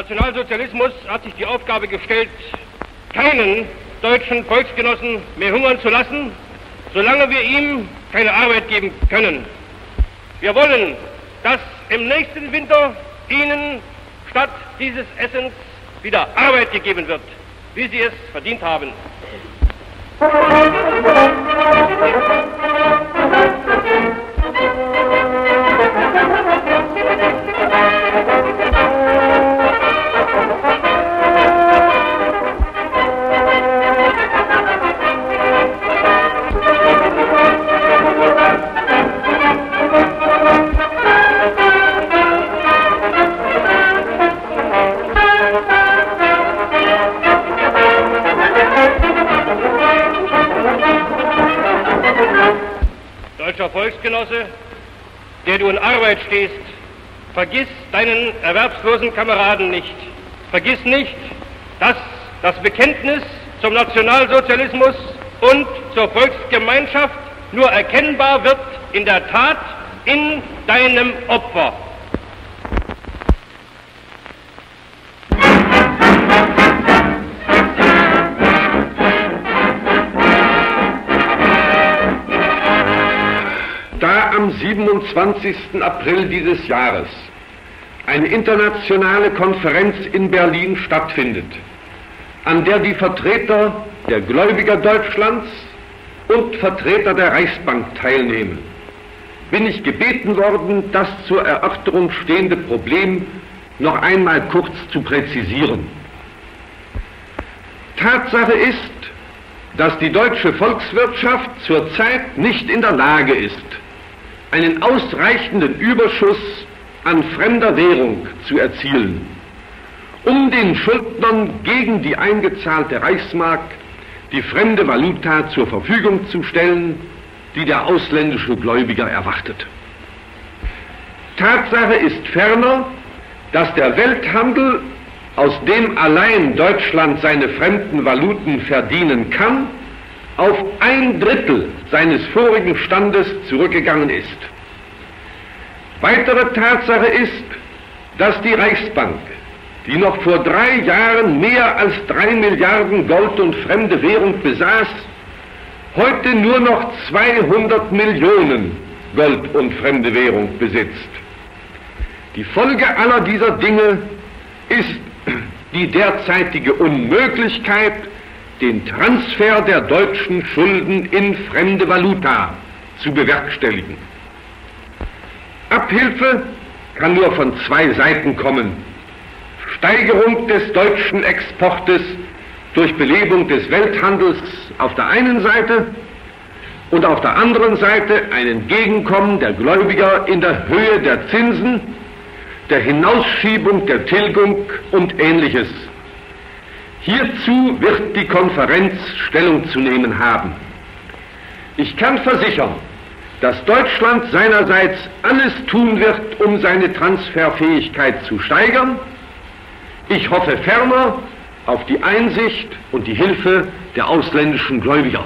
Nationalsozialismus hat sich die Aufgabe gestellt, keinen deutschen Volksgenossen mehr hungern zu lassen, solange wir ihm keine Arbeit geben können. Wir wollen, dass im nächsten Winter ihnen statt dieses Essens wieder Arbeit gegeben wird, wie sie es verdient haben. Volksgenosse, der du in Arbeit stehst, vergiss deinen erwerbslosen Kameraden nicht. Vergiss nicht, dass das Bekenntnis zum Nationalsozialismus und zur Volksgemeinschaft nur erkennbar wird in der Tat, in deinem Opfer. Am 27. April dieses Jahres eine internationale Konferenz in Berlin stattfindet, an der die Vertreter der Gläubiger Deutschlands und Vertreter der Reichsbank teilnehmen, bin ich gebeten worden, das zur Erörterung stehende Problem noch einmal kurz zu präzisieren. Tatsache ist, dass die deutsche Volkswirtschaft zurzeit nicht in der Lage ist, einen ausreichenden Überschuss an fremder Währung zu erzielen, um den Schuldnern gegen die eingezahlte Reichsmark die fremde Valuta zur Verfügung zu stellen, die der ausländische Gläubiger erwartet. Tatsache ist ferner, dass der Welthandel, aus dem allein Deutschland seine fremden Valuten verdienen kann, auf 1/3 seines vorigen Standes zurückgegangen ist. Weitere Tatsache ist, dass die Reichsbank, die noch vor 3 Jahren mehr als 3 Milliarden Gold und fremde Währung besaß, heute nur noch 200 Millionen Gold und fremde Währung besitzt. Die Folge aller dieser Dinge ist die derzeitige Unmöglichkeit, den Transfer der deutschen Schulden in fremde Valuta zu bewerkstelligen. Abhilfe kann nur von 2 Seiten kommen. Steigerung des deutschen Exportes durch Belebung des Welthandels auf der einen Seite und auf der anderen Seite ein Entgegenkommen der Gläubiger in der Höhe der Zinsen, der Hinausschiebung der Tilgung und Ähnliches. Hierzu wird die Konferenz Stellung zu nehmen haben. Ich kann versichern, dass Deutschland seinerseits alles tun wird, um seine Transferfähigkeit zu steigern. Ich hoffe ferner auf die Einsicht und die Hilfe der ausländischen Gläubiger.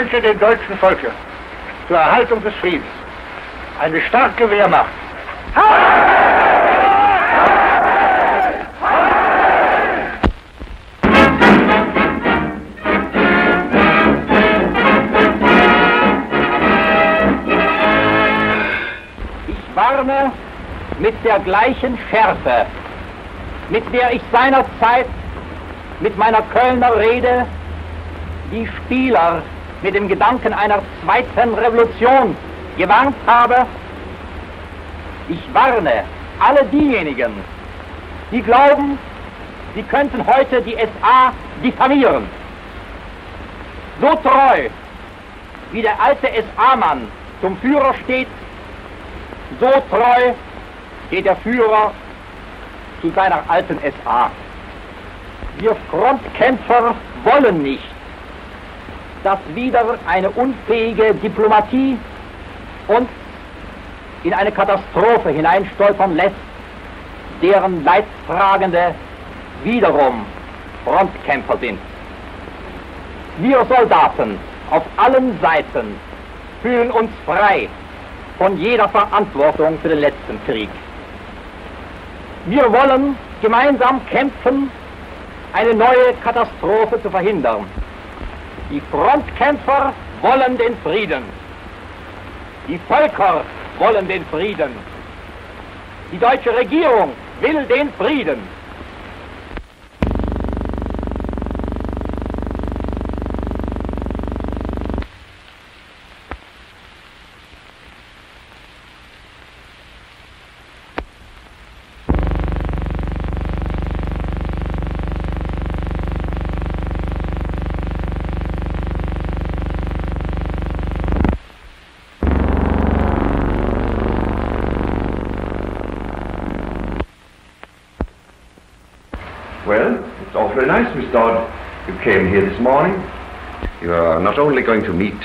wünsche dem deutschen Volke zur Erhaltung des Friedens eine starke Wehrmacht. Ich warne mit der gleichen Schärfe, mit der ich seinerzeit mit meiner Kölner Rede die Spieler mit dem Gedanken einer zweiten Revolution gewarnt habe. Ich warne alle diejenigen, die glauben, sie könnten heute die SA diffamieren. So treu, wie der alte SA-Mann zum Führer steht, so treu steht der Führer zu seiner alten SA. Wir Frontkämpfer wollen nicht, dass wieder eine unfähige Diplomatie uns in eine Katastrophe hineinstolpern lässt, deren Leidtragende wiederum Frontkämpfer sind. Wir Soldaten auf allen Seiten fühlen uns frei von jeder Verantwortung für den letzten Krieg. Wir wollen gemeinsam kämpfen, eine neue Katastrophe zu verhindern. Die Frontkämpfer wollen den Frieden. Die Völker wollen den Frieden. Die deutsche Regierung will den Frieden. Mr. Dodd, you came here this morning. You are not only going to meet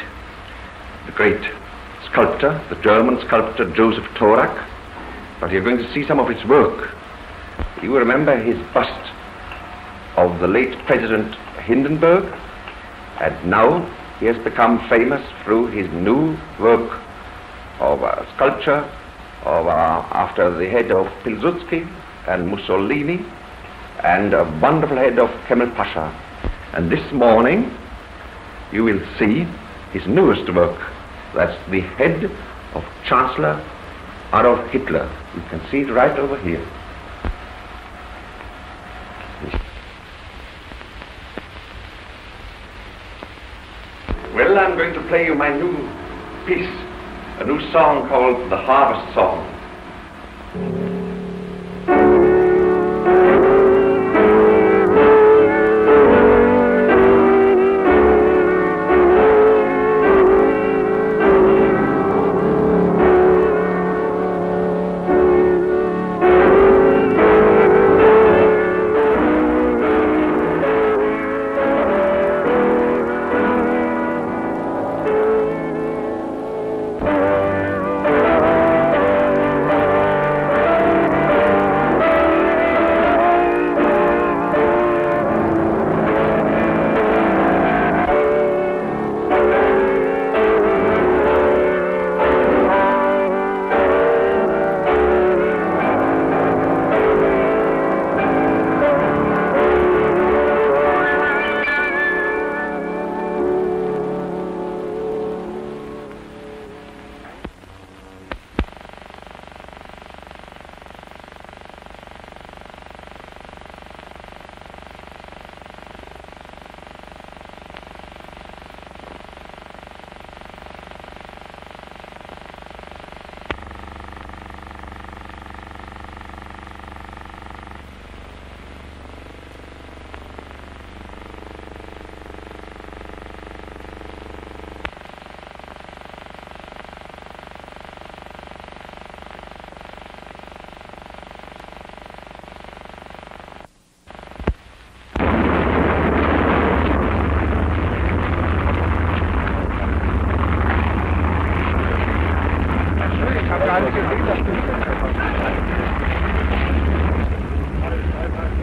the great sculptor, the German sculptor Joseph Thorak, but you're going to see some of his work. You will remember his bust of the late President Hindenburg, and now he has become famous through his new work of a sculpture of after the head of Pilsudski and Mussolini, and a wonderful head of Kemal Pasha. And this morning you will see his newest work. That's the head of Chancellor Adolf Hitler. You can see it right over here. Well, I'm going to play you my new piece, a new song called The Harvest Song.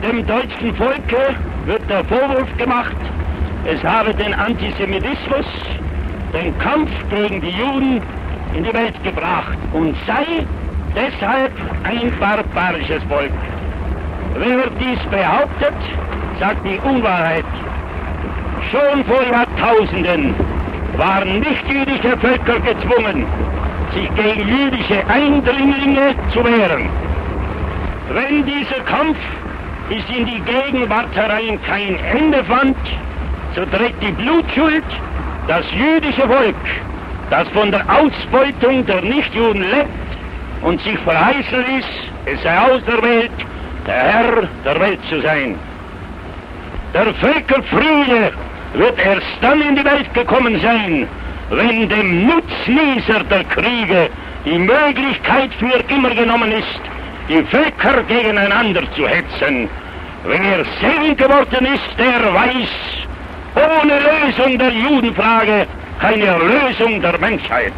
Dem deutschen Volke wird der Vorwurf gemacht, es habe den Antisemitismus den Kampf gegen die Juden in die Welt gebracht und sei deshalb ein barbarisches Volk. Wer dies behauptet, sagt die Unwahrheit. Schon vor Jahrtausenden waren nichtjüdische Völker gezwungen, sich gegen jüdische Eindringlinge zu wehren. Wenn dieser Kampf bis in die Gegenwartereien kein Ende fand, so trägt die Blutschuld das jüdische Volk, das von der Ausbeutung der Nichtjuden lebt und sich verheißen ließ, es sei auserwählt, der Herr der Welt zu sein. Der Völkerfriede wird erst dann in die Welt gekommen sein, wenn dem Nutznießer der Kriege die Möglichkeit für immer genommen ist, die Völker gegeneinander zu hetzen. Wer selig geworden ist, der weiß, ohne Lösung der Judenfrage keine Lösung der Menschheit.